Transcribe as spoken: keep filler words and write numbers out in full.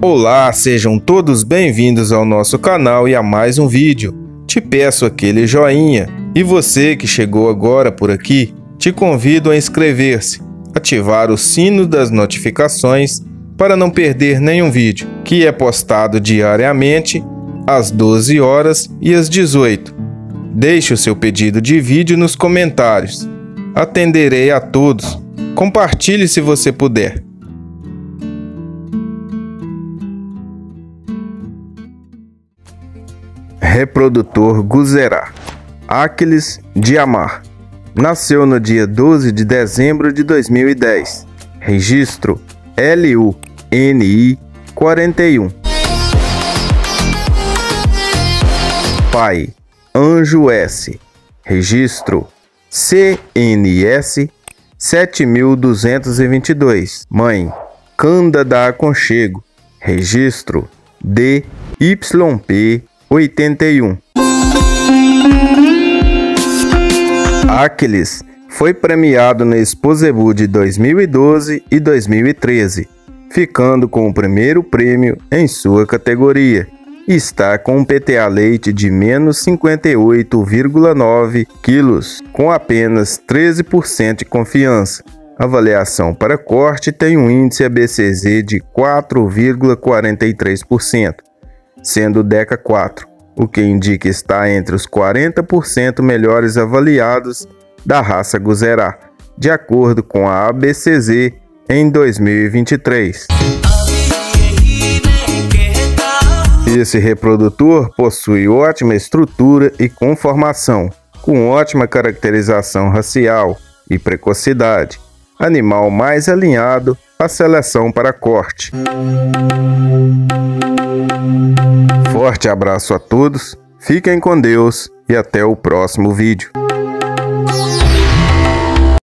Olá, sejam todos bem-vindos ao nosso canal e a mais um vídeo. Te peço aquele joinha e você que chegou agora por aqui, te convido a inscrever-se, ativar o sino das notificações para não perder nenhum vídeo, que é postado diariamente às doze horas e às dezoito. Deixe o seu pedido de vídeo nos comentários. Atenderei a todos. Compartilhe se você puder. Reprodutor Guzerá. Aquiles de Amar. Nasceu no dia doze de dezembro de dois mil e dez. Registro L U N I quarenta e um. Pai Anjo S. Registro C N S sete mil duzentos e vinte e dois. Mãe Cândida Aconchego. Registro D Y P oitenta e um. Aquiles foi premiado na Expo Zebu de dois mil e doze e dois mil e treze, ficando com o primeiro prêmio em sua categoria. Está com um P T A leite de menos cinquenta e oito vírgula nove quilos, com apenas treze por cento de confiança. Avaliação para corte tem um índice A B C Z de quatro vírgula quarenta e três por cento, sendo Deca quatro, o que indica estar entre os quarenta por cento melhores avaliados da raça Guzerá, de acordo com a A B C Z em dois mil e vinte e três. Esse reprodutor possui ótima estrutura e conformação, com ótima caracterização racial e precocidade, animal mais alinhado à seleção para corte. Forte abraço a todos, fiquem com Deus e até o próximo vídeo.